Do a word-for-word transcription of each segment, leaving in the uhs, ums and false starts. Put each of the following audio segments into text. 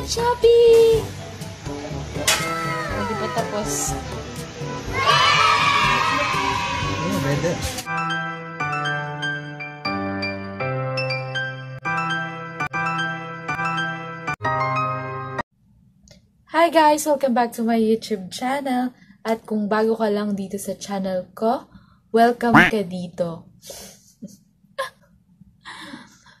much, Shopee! Hindi pa tapos. Oh, ready. Hi guys! Welcome back to my YouTube channel. At kung bago ka lang dito sa channel ko, welcome ka dito.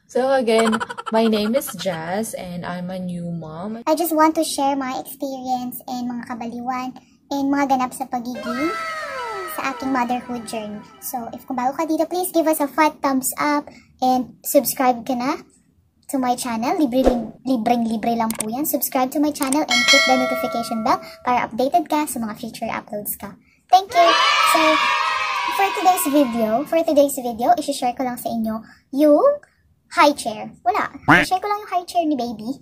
So again, my name is Jazz and I'm a new mom. I just want to share my experience and mga kabaliwan and mga ganap sa pagiging sa aking motherhood journey. So if kung bago ka dito, please give us a fat thumbs up and subscribe ka na to my channel. Libreng, libreng, libre lang po yan. Subscribe to my channel and click the notification bell para updated ka sa mga future uploads ka. Thank you! So, for today's video, for today's video, isi-share ko lang sa inyo yung high chair. Wala. I-share ko lang yung high chair ni baby.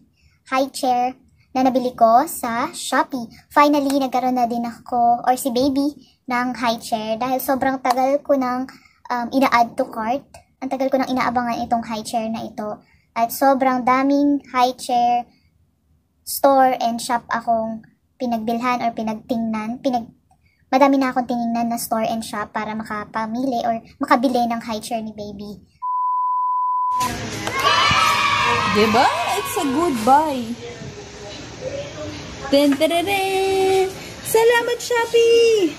High chair na nabili ko sa Shopee. Finally, nagkaroon na din ako or si baby ng high chair dahil sobrang tagal ko nang um, ina-add to cart. Ang tagal ko nang inaabangan itong high chair na ito. At sobrang daming high chair store and shop akong pinagbilhan or pinagtingnan. Pinag Madami na akong tiningnan na store and shop para makapamili or makabili ng high chair ni baby. Diba? It's a good buy. Tinterere! Salamat, Shopee!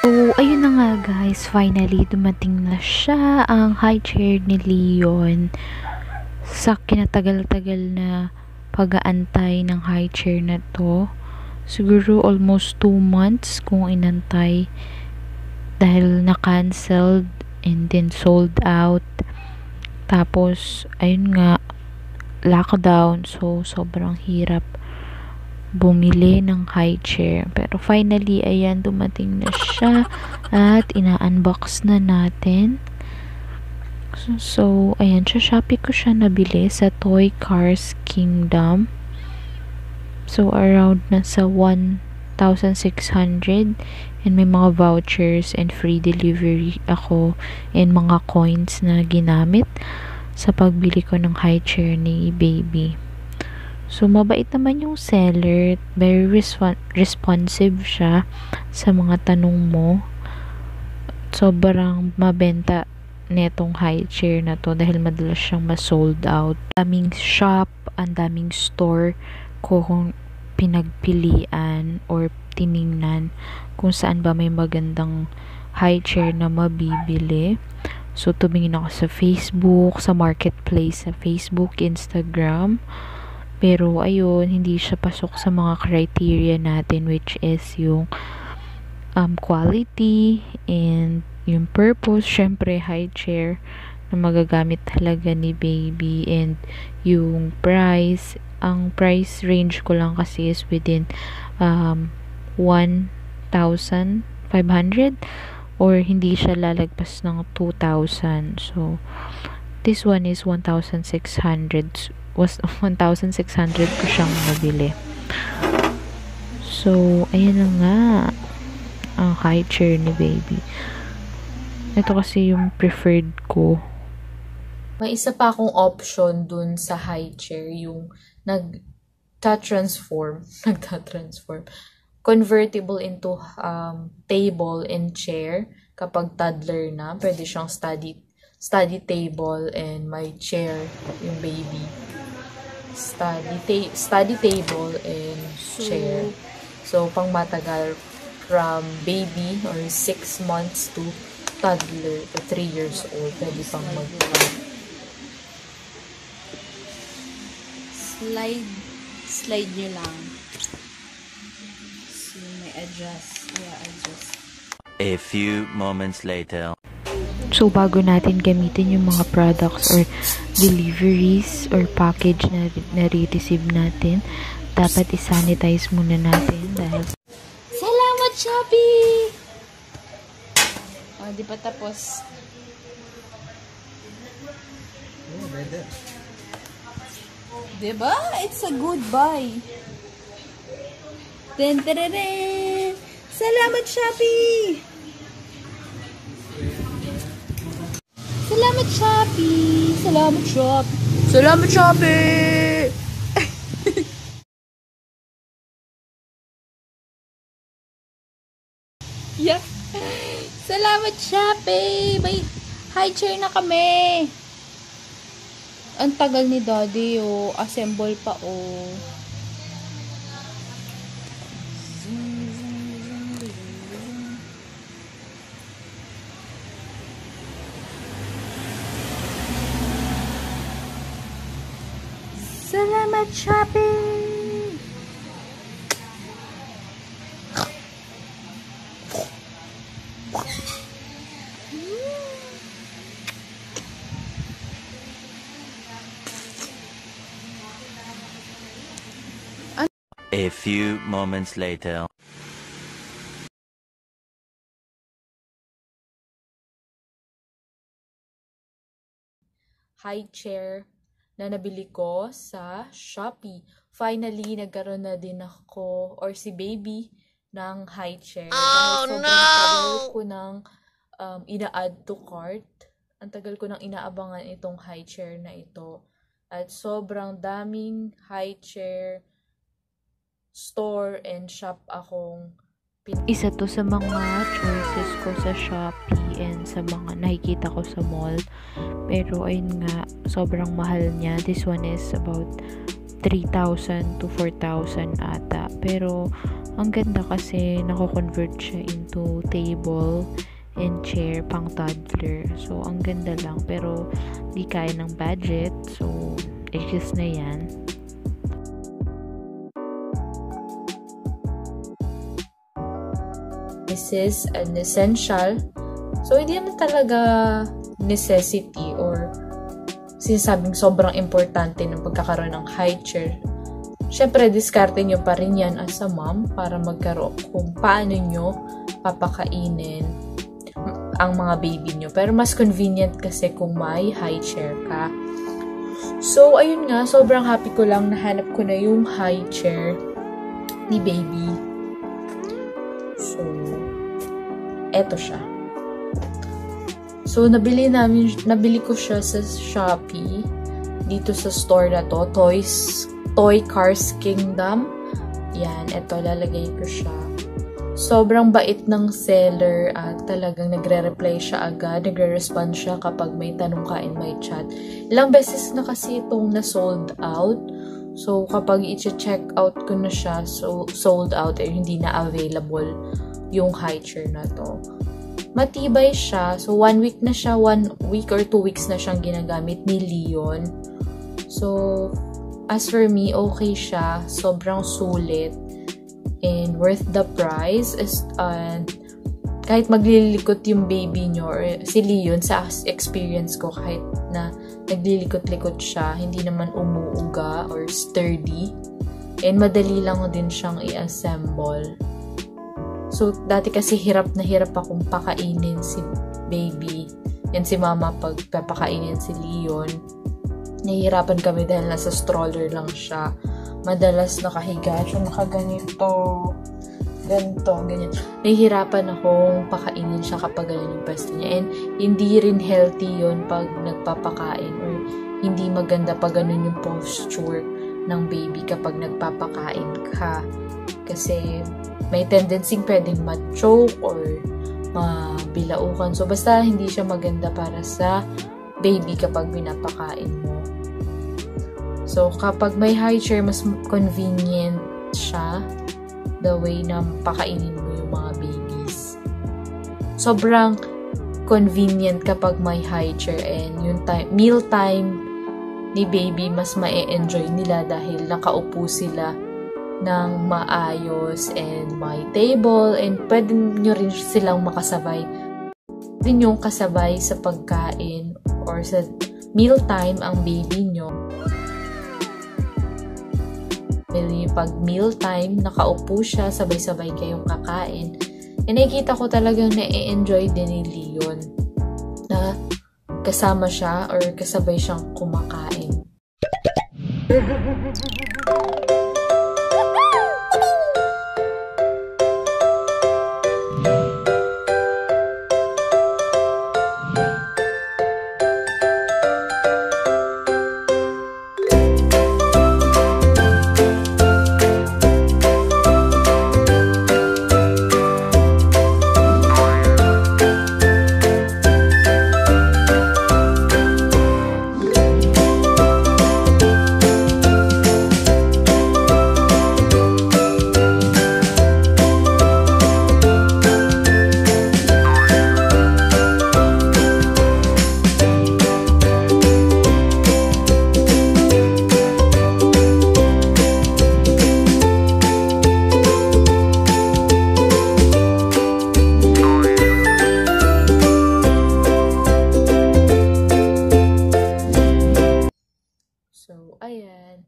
Oh, ayun na nga guys. Finally, dumating na siya ang high chair ni Leon. Sa kinatagal-tagal na pag-aantay ng high chair na to. Siguro almost two months kung inantay. Dahil na-canceled and then sold out. Tapos, ayun nga, lockdown. So, sobrang hirap bumili ng high chair. Pero finally, ayan, dumating na siya. At ina-unbox na natin. So, so ayan, Shopee ko siya nabili sa Toy Cars Kingdom. So, around nasa one thousand six hundred. And may mga vouchers and free delivery ako and mga coins na ginamit sa pagbili ko ng high chair ni baby. So, mabait naman yung seller. Very resp responsive siya sa mga tanong mo. Sobrang mabenta netong high chair na to dahil madalas siyang ma-sold out. Daming shop, ang daming store ko kung pinagpilian or tiningnan kung saan ba may magandang high chair na mabibili. So, tumingin ako sa Facebook, sa marketplace, sa Facebook, Instagram. Pero, ayun, hindi siya pasok sa mga criteria natin, which is yung um, quality and yung purpose. Syempre, high chair na magagamit talaga ni baby and yung price. Ang price range ko lang kasi is within um, one thousand five hundred or hindi siya lalagpas ng two thousand. So, this one is one thousand six hundred. Was one thousand six hundred ko siyang nabili. So, ayan na nga ang high chair ni baby. Ito kasi yung preferred ko. May isa pa akong option dun sa high chair, yung nagta-transform, nagta-transform, convertible into um, table and chair kapag toddler na. Pwede siyang study, study table and may chair yung baby. Study, ta- study table and chair. So, pang matagal from baby or six months to toddler to three years old. Pwede pang mag- Slide, slide nyo lang. So, may adjust. Yeah, adjust. A few moments later. So, bago natin gamitin yung mga products or deliveries or package na nare-receive natin, dapat isanitize muna natin dahil... Salamat, Shopee! Oh, di pa tapos. Oh, better. Diba? It's a good buy. Tinterere! Salamat, Shopee! Salamat, Shopee! Salamat, Shopee! Salamat Shopee! Yeah. Salamat Shopee! May high chair na kami! Ang tagal ni Daddy, oh. Assemble pa, oh. Salamat Shopee! A few moments later. High chair na nabili ko sa Shopee. Finally, nagkaroon na din ako or si baby ng high chair. Oh, so, no! Ang tagal ko nang um, ina-add to cart. Ang tagal ko nang inaabangan itong high chair na ito. At sobrang daming high chair store and shop akong isa to sa mga choices ko sa Shopee and sa mga nakikita ko sa mall. Pero ayun nga, sobrang mahal niya. This one is about three thousand to four thousand ata. Pero ang ganda kasi nako-convert siya into table and chair pang toddler. So ang ganda lang pero di kaya ng budget. So excess na yan. This is an essential. So, hindi naman talaga necessity or sinasabing sobrang importante ng pagkakaroon ng high chair. Siyempre, diskarte nyo pa rin yan as a mom para magkaroon kung paano nyo papakainin ang mga baby nyo. Pero mas convenient kasi kung may high chair ka. So, ayun nga, sobrang happy ko lang nahanap ko na yung high chair ni baby. So, eto siya. So, nabili namin, nabili ko siya sa Shopee. Dito sa store na to. Toys, Toy Cars Kingdom. Yan, eto. Lalagay ko siya. Sobrang bait ng seller at talagang nagre-reply siya agad. Nagre-respond siya kapag may tanong ka in my chat. Ilang beses na kasi itong na-sold out. So, kapag i-check out ko na siya, so, sold out, eh, hindi na available yung high chair na to. Matibay siya. So, one week na siya. One week or two weeks na siyang ginagamit ni Leon. So, as for me, okay siya. Sobrang sulit. And worth the price. Is, uh, kahit maglilikot yung baby nyo, or si Leon, sa experience ko, kahit na naglilikot-likot siya, hindi naman umuuga or sturdy. And madali lang din siyang i-assemble. So, dati kasi hirap na hirap akong pakainin si baby. Yan si mama pag papakainin si Leon. Nahihirapan kami dahil nasa stroller lang siya. Madalas nakahiga siya, nakaganito. Ganito, ganyan. Nahihirapan akong pakainin siya kapag ganyan yung pwesto niya. And hindi rin healthy yun pag nagpapakain. Or hindi maganda pag ganun yung posture ng baby kapag nagpapakain ka. Kasi may tendency pwedeng ma-choke or mabilaukan. So, basta hindi siya maganda para sa baby kapag binapakain mo. So, kapag may high chair, mas convenient siya the way na pakainin mo yung mga babies. Sobrang convenient kapag may high chair and yung time, meal time ni baby, mas ma-enjoy nila dahil nakaupo sila ng maayos and my table and pwede nyo rin silang makasabay. Pwede nyo kasabay sa pagkain or sa mealtime ang baby nyo. Pwede pag mealtime, nakaupo siya, sabay-sabay kayong kakain. And nakikita ko talagang na-enjoy din ni Leon na kasama siya or kasabay siyang kumakain. So, ayan.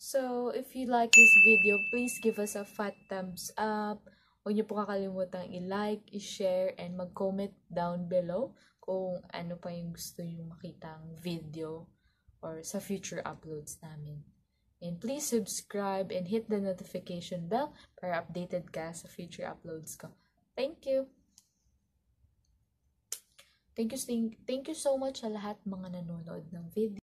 So, if you like this video, please give us a fat thumbs up. Huwag niyo po kakalimutang i-like, i-share, and mag-comment down below kung ano pa yung gusto yung makitang video or sa future uploads namin. And please subscribe and hit the notification bell para updated ka sa future uploads ko. Thank you! Thank you, thank you so much sa lahat mga nanonood ng video.